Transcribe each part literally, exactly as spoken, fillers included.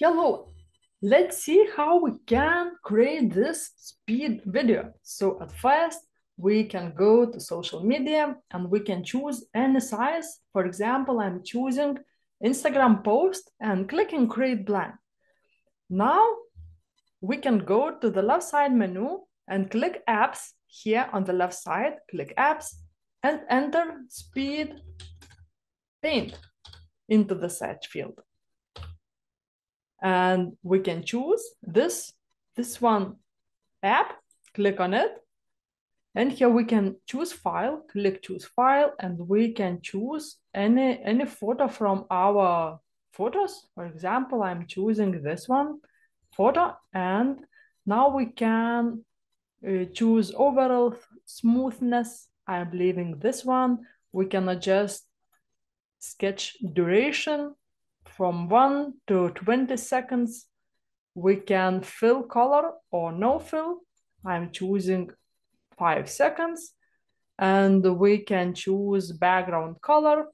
Hello, let's see how we can create this speed video. So at first, we can go to social media and we can choose any size. For example, I'm choosing Instagram post and clicking create plan. Now we can go to the left side menu and click apps here on the left side, click apps and enter speed paint into the search field. And we can choose this, this one app, click on it. And here we can choose file, click choose file, and we can choose any, any photo from our photos. For example, I'm choosing this one photo, and now we can uh, choose overall smoothness. I'm leaving this one. We can adjust sketch duration from one to twenty seconds. We can fill color or no fill. I'm choosing five seconds, and we can choose background color.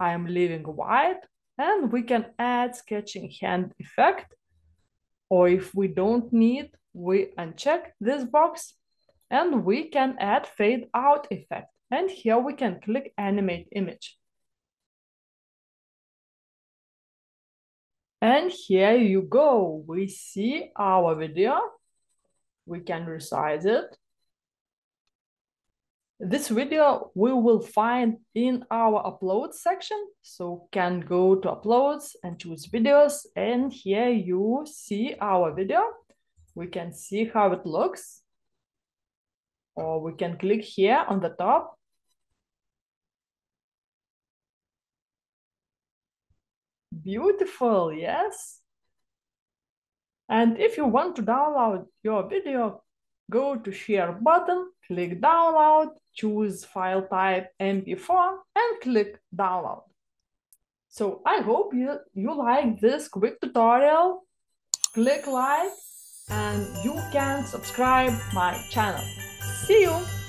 I'm leaving white, and we can add sketching hand effect, or if we don't need, we uncheck this box, and we can add fade out effect. And here we can click animate image. And here you go, we see our video. We can resize it. This video we will find in our upload section, so can go to uploads and choose videos, and here you see our video. We can see how it looks, or we can click here on the top. Beautiful, yes. And if you want to download your video, go to share button, click download, choose file type M P four and click download. So I hope you, you like this quick tutorial. Click like and you can subscribe my channel. See you!